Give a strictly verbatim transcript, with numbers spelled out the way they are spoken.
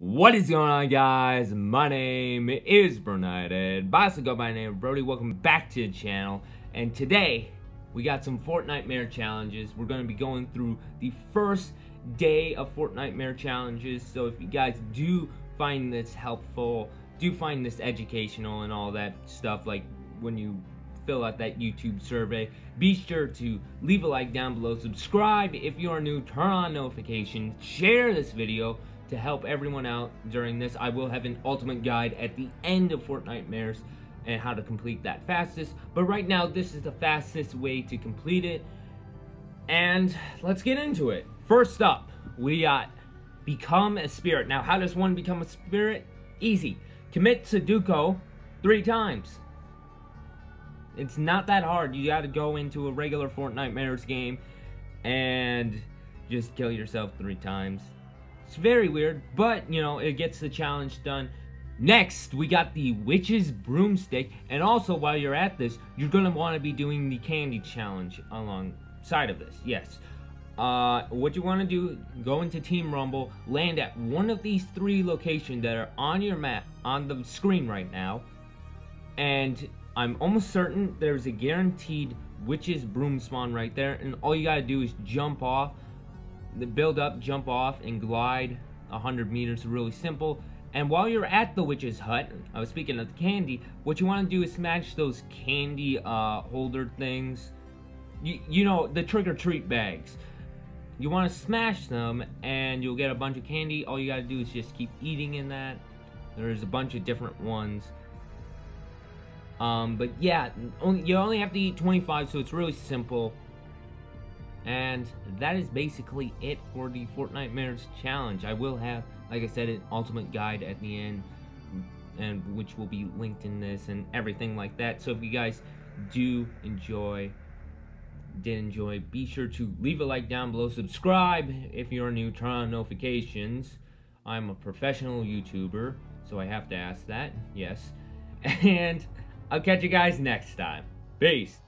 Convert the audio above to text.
What is going on, guys? My name is BroNited, but I also go by the name of Brody. Welcome back to the channel, and today we got some Fortnitemares challenges. We're going to be going through the first day of Fortnitemares challenges, so if you guys do find this helpful, do find this educational and all that stuff, like when you fill out that YouTube survey, be sure to leave a like down below, subscribe if you are new, turn on notifications, share this video to help everyone out during this. I will have an ultimate guide at the end of Fortnitemares and how to complete that fastest, but right now this is the fastest way to complete it, and let's get into it. First up, we got Become a Spirit. Now, how does one become a spirit? Easy. Commit Sudoku three times. It's not that hard. You gotta go into a regular Fortnitemares game and just kill yourself three times. It's very weird, but you know, it gets the challenge done. Next, we got the Witch's Broomstick, and also while you're at this, you're gonna want to be doing the candy challenge alongside of this. Yes. Uh, what you want to do, go into Team Rumble, land at one of these three locations that are on your map, on the screen right now, and I'm almost certain there's a guaranteed Witch's Broom spawn right there, and all you gotta do is jump off. Build up, jump off, and glide one hundred meters, really simple. And while you're at the witch's hut, I was speaking of the candy, what you want to do is smash those candy uh, holder things, you, you know, the trick-or-treat bags. You want to smash them and you'll get a bunch of candy. All you got to do is just keep eating in that. There's a bunch of different ones. Um, but yeah, only, you only have to eat twenty-five, so it's really simple. And that is basically it for the Fortnitemares challenge. I will have, like I said, an ultimate guide at the end, and which will be linked in this and everything like that. So if you guys do enjoy, did enjoy, be sure to leave a like down below, subscribe if you're new, turn on notifications. I'm a professional YouTuber, so I have to ask that, yes. And I'll catch you guys next time. Peace.